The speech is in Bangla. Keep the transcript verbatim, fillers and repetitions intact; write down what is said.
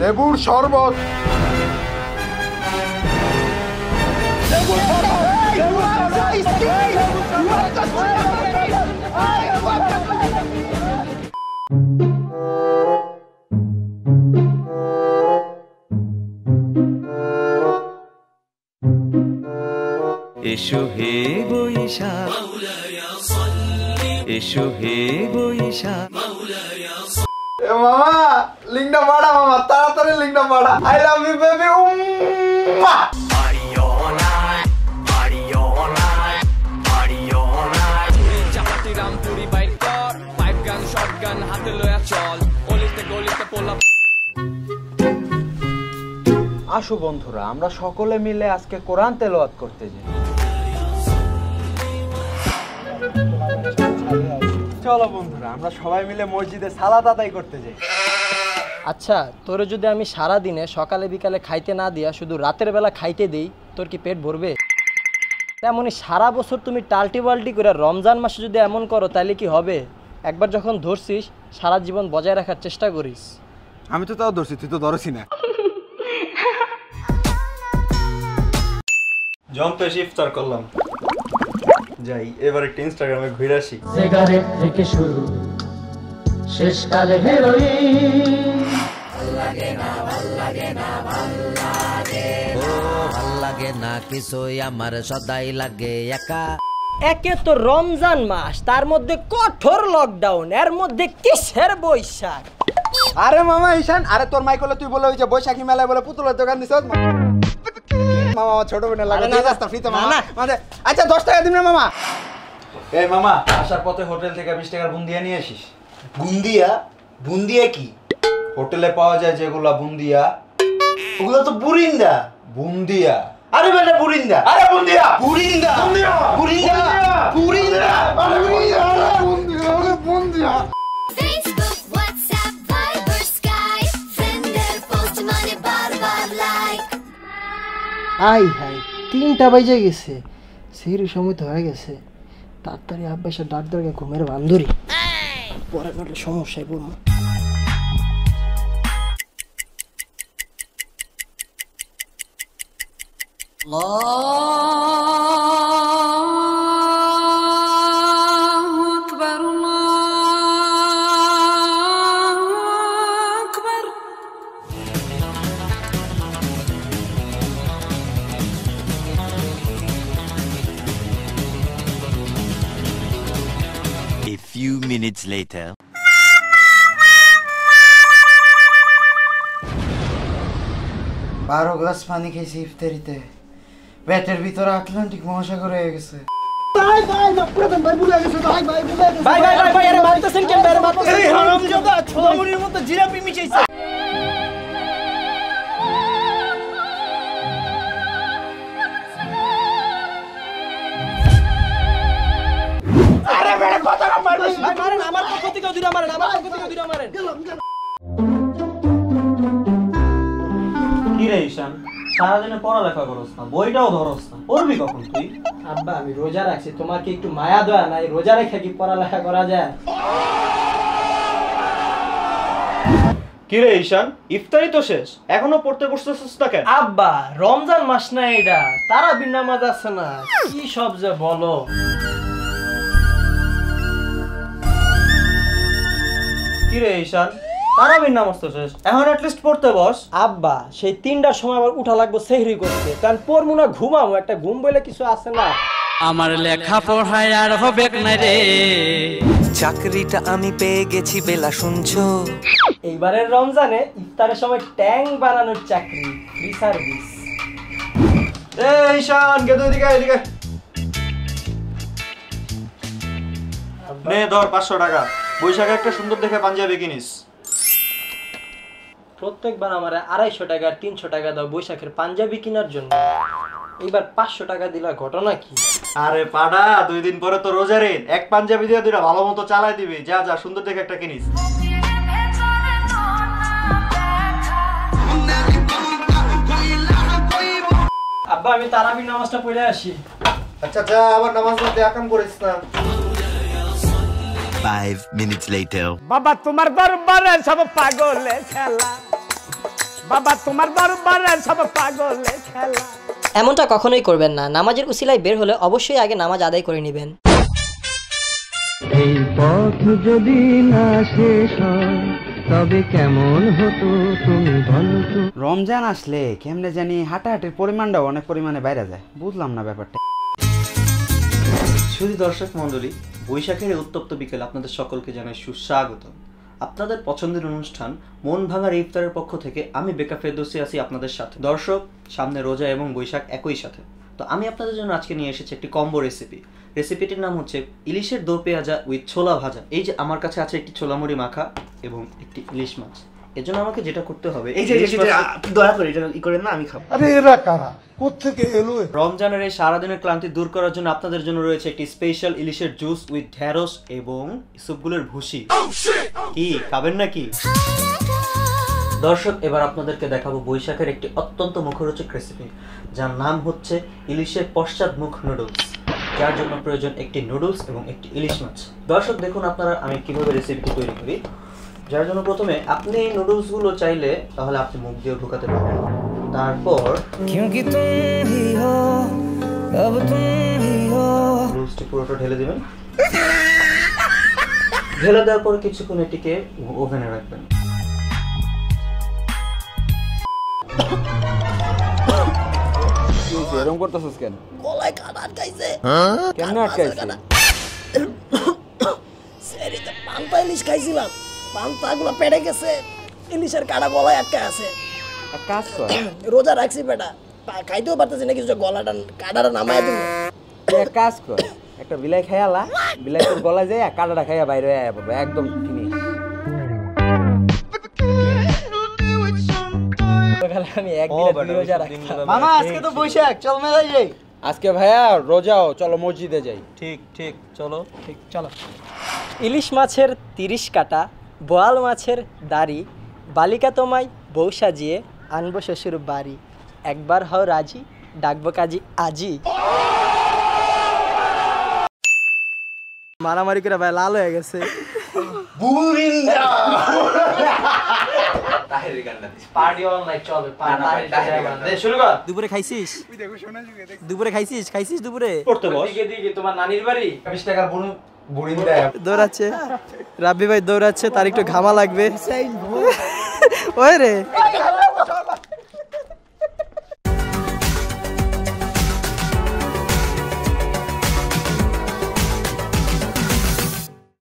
লেবুর শরবত এসো হে বৈশাখ এসো হে বৈশাখ মামা লিংডা মারা মামা তাড়াতাড়ি লিংডা মারা আই লাভ ইউ বেবি উম্মা আসো বন্ধুরা আমরা সকলে মিলে আজকে কোরআন তেলাওয়াত করতে যাই চলো বন্ধুরা আমরা সবাই মিলে মসজিদে সালাত আদায় করতে যাই আচ্ছা তোরে যদি আমি সারা দিনে সকালে বিকালে খাইতে না দিয়া শুধু রাতের বেলা খাইতে দেই তোর কি পেট ভরবে তেমনি সারা বছর তুমি টালটি বালটি করে রমজান মাসে যদি এমন করো তাহলে কি হবে একবার যখন ধরছিস সারা জীবন বজায় রাখার চেষ্টা করিস আমি তো তাও ধরছি তুই তো ধরছিস না জম্পে ইফতার করলাম যাই এবারে ইনস্টাগ্রামে ঘুরে আসি সিগারেট থেকে শুরু শেষ কালে হেরোইন ভালো লাগে না ভালো লাগে না ভালো লাগে ও ভালো লাগে না কিছুই আমার সদাই লাগে একা একে তো রমজান মাস তার মধ্যে কঠোর লকডাউন এর মধ্যে কিসের বৈশাখ আরে মামা ঈশান আরে তোর মাইকলে তুই বলে ওই যে বৈশাখী মেলায় বলে পুতুলের দোকান দিছস মামা ছোট বনে লাগে না রাস্তা ফ্রিতে মামা মানে আচ্ছা দশ টাকা দিন না মামা এই মামা আসার পথে হোটেল থেকে বিশ টাকার বুন্দিয়া নিয়ে আসিস বুন্দিয়া বুন্দিয়া কি হোটেলে পাওয়া যায় যেগুলা বুন্দিয়া ওগুলো তো বুরিন্দা বুন্দিয়া আরে বেটা বুরিন্দা আরে বুন্দিয়া বুরিন্দা বুন্দিয়া বুরিন্দা বুরিন্দা আরে বুরিন্দা বুন্দিয়া বুন্দিয়া आई हाय तीन टा बजे गेছে সেই সময় তো হয়ে গেছে তাড়াতাড়ি আব্বাসা ডাক দরকে ঘুমের বান্দুরি পরে পরে সমস্যায় পড়ব আল্লাহু আকবার আল্লাহু আকবার few minutes later बारो ग्लास पानी খেয়ে ইফতারিতে পেটের ভিতর আটলান্টিক মহাসাগর হয়ে গেছে ভাই ভাই প্রথম ভাই ভুলে গেছে ভাই ভাই ভাই ভাই ভাই আরে মারতেছেন কেন বের মারতেছেন এই হারামজাদা ছোলামুড়ির মতো জিরাপি মিশাইছে রোজা রাখছি তোমার কি একটু মায়া দয়া নাই রোজা রেখে কি পড়ালেখা করা যায় কিরে ঈশান ইফতারি তো শেষ এখনো পড়তে বসতেছিস না কেন আব্বা রমজান মাস না এটা তারাবির নামাজ আছে না কি সব যে বলো কিরে ঈশান তারাবির নামাজ তো শেষ এখন এট লিস্ট পড়তে বস আব্বা সেই তিনটার সময় আবার উঠা লাগবে সেহরি করতে কারণ পড়মু না ঘুমামু একটা ঘুম বলে কিছু আছে না আমার লেখা পড়ায় আর হবে না রে চাকরিটা আমি পেয়ে গেছি বেলা শুনছো এইবারের রমজানে ইফতারের সময় ট্যাং বানানোর চাকরি ফ্রি সার্ভিস এই ঈশান কে তুই এদিকে এদিকে নে ধর পাঁচশো টাকা বৈশাখে একটা সুন্দর দেখে পাঞ্জাবি কিনিস প্রত্যেকবার আমারে আড়াইশো টাকা তিনশো টাকা দাও বৈশাখের পাঞ্জাবি কেনার জন্য এইবার পাঁচশো টাকা দিলা ঘটনা কি আরে পাড়া দুই দিন পরে তো রোজার ঈদ এক পাঞ্জাবি দিয়ে দুইটা ভালো মতো চালাই দিবি যা যা সুন্দর দেখে একটা কিনিস আব্বা আমি তারাবির নামাজটা পড়ে আসি আচ্ছা যা আবার নামাজ পড়তে আকাম করিস না Five minutes later. Baba, tumar darbar sab pagol khela. Baba, tumar darbar sab pagol khela. এমনটা কখনোই করবেন না। নামাজের উসিলায় বের হলে অবশ্যই আগে নামাজ আদায় করে নেবেন। এই পথ যদি না শেষ হয় তবে কেমন হতো তুমি বলো তো। রমজান আসলে কেমনে জানি হাঁটাহাঁটির পরিমাণটা অনেক পরিমাণে বাইরে যায়, বুঝলাম না ব্যাপারটা। সুধী দর্শক মণ্ডলী, বৈশাখের উত্তপ্ত বিকেল আপনাদের সকলকে জানাই সুস্বাগত। আপনাদের পছন্দের অনুষ্ঠান মন ভাঙার ইফতারের পক্ষ থেকে আমি বেকা ফেরদৌসি আছি আপনাদের সাথে। দর্শক, সামনে রোজা এবং বৈশাখ একই সাথে, তো আমি আপনাদের জন্য আজকে নিয়ে এসেছি একটি কম্বো রেসিপি। রেসিপিটির নাম হচ্ছে ইলিশের দো পেঁয়াজা উইথ ছোলা ভাজা। এই যে আমার কাছে আছে একটি ছোলা মুড়ি মাখা এবং একটি ইলিশ মাছ। এর জন্য আমাকে যেটা করতে হবে, এই যে দয়া করে এটা ই করেন না, আমি খাবো। আরে এরা কারা, কোথা থেকে এলো? রমজানের এই সারা দিনের ক্লান্তি দূর করার জন্য আপনাদের জন্য রয়েছে একটি স্পেশাল ইলিশের জুস উইথ ঢ্যাঁড়স এবং ইসবগুলের ভুসি। কি খাবেন নাকি? দর্শক, এবার আপনাদেরকে দেখাবো বৈশাখের একটি অত্যন্ত মুখরোচক রেসিপি যার নাম হচ্ছে ইলিশের পশ্চাৎমুখ নুডলস, যার জন্য প্রয়োজন একটি নুডলস এবং একটি ইলিশ মাছ। দর্শক দেখুন আপনারা আমি কিভাবে রেসিপিটি তৈরি করি। যার জন্য প্রথমে আপনি নুডলসগুলো চাইলে তাহলে আপনি মুখ দিয়ে ঢুকাতে পারেন, তারপর নুডলসটি পুরোটা ঢেলে দেবেন। ঢেলে দেওয়ার পর কিছুক্ষণ এটিকে ওভেনে রাখবেন। এরকম করতেছিস কেন? গলায় কাটা আটকাইছে। কেন আটকাইছে? সেরিতে পান্তা ইলিশ খাইছিলাম, পান্তাগুলো পেড়ে গেছে, ইলিশের কাটা গলায় আটকা আছে। আটকাছে? রোজা রাখছি বেটা, খাইতেও পারতেছি না, কিছু গলাটা কাটাটা নামায় দিই। এক কাজ কর, একটা বিলাই খাইলা, বিলাই তোর গলায় যায় কাটাটা খাইয়া বাইরে আয়া বাবা, একদম ফিনিশ। আমি একদিন রোজা রাখছি মামা, আজকে তো বৈশাখ, চল মেলায় যাই। আজকে ভাইয়া রোজাও, চলো মসজিদে যাই। ঠিক ঠিক চলো, ঠিক চলো। ইলিশ মাছের তিরিশ কাটা, বোয়াল মাছের দাড়ি, বালিকা তোমায় বউ সাজিয়ে আনব শ্বশুর বাড়ি, একবার হও রাজি ডাকবো কাজী আজি। মারামারি করে ভাই লাল হয়ে গেছে। দুপুরে খাইছিস? দুপুরে খাইছিস? খাইছিস দুপুরে? তোমার নানির বাড়ি বিশ টাকার দৌড়াচ্ছে রাব্বি ভাই, দৌড়াচ্ছে, তার একটু ঘামা লাগবে। ওই রে